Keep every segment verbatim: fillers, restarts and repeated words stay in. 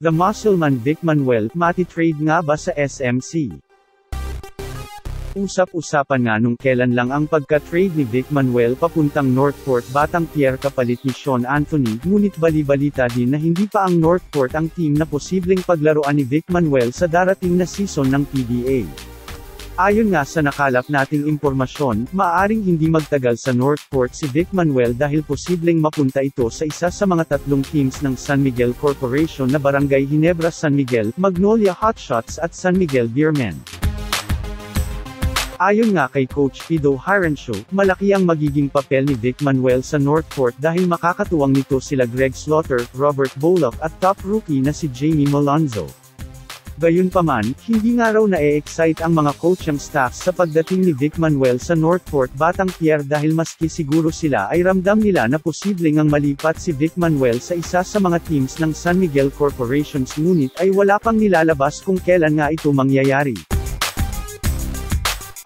The Muscleman Vic Manuel, matitrade nga ba sa S M C? Usap-usapan nga nung kailan lang ang pagka-trade ni Vic Manuel papuntang Northport Batang Pier kapalit ni Sean Anthony, ngunit balibalita din na hindi pa ang Northport ang team na posibleng paglaruan ni Vic Manuel sa darating na season ng P B A. Ayon nga sa nakalap nating impormasyon, maaaring hindi magtagal sa Northport si Vic Manuel dahil posibleng mapunta ito sa isa sa mga tatlong teams ng San Miguel Corporation na Barangay Ginebra San Miguel, Magnolia Hotshots at San Miguel Beermen. Ayon nga kay Coach Pido Hirensho, malaki ang magiging papel ni Vic Manuel sa Northport dahil makakatuwang nito sila Greg Slaughter, Robert Bullock at top rookie na si Jamie Malonzo. Gayunpaman, hindi nga raw na-excite ang mga coaching staff sa pagdating ni Vic Manuel sa Northport Batang Pier dahil maski siguro sila ay ramdam nila na posibleng ang malipat si Vic Manuel sa isa sa mga teams ng San Miguel Corporations, ngunit ay wala pang nilalabas kung kailan nga ito mangyayari.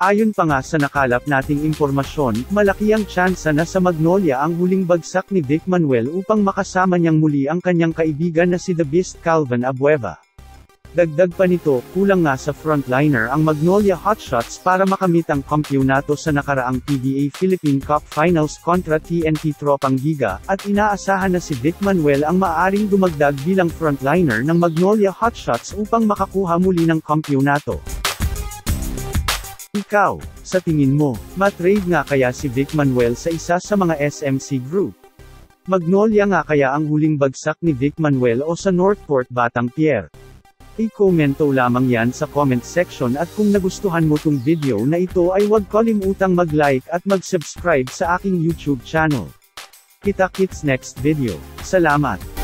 Ayon pa nga sa nakalap nating impormasyon, malaki ang tsansa na sa Magnolia ang huling bagsak ni Vic Manuel upang makasama niyang muli ang kanyang kaibigan na si The Beast Calvin Abueva. Dagdag pa nito, kulang nga sa frontliner ang Magnolia Hotshots para makamit ang kampyonato sa nakaraang P B A Philippine Cup Finals kontra T N T Tropang Giga, at inaasahan na si Vic Manuel ang maaaring dumagdag bilang frontliner ng Magnolia Hotshots upang makakuha muli ng kampyonato. Ikaw, sa tingin mo, matrade nga kaya si Vic Manuel sa isa sa mga S M C group? Magnolia nga kaya ang huling bagsak ni Vic Manuel o sa Northport Batang Pier? I-komento lamang yan sa comment section, at kung nagustuhan mo tong video na ito ay huwag kalimutang mag-like at mag-subscribe sa aking YouTube channel. Kita-kits next video. Salamat!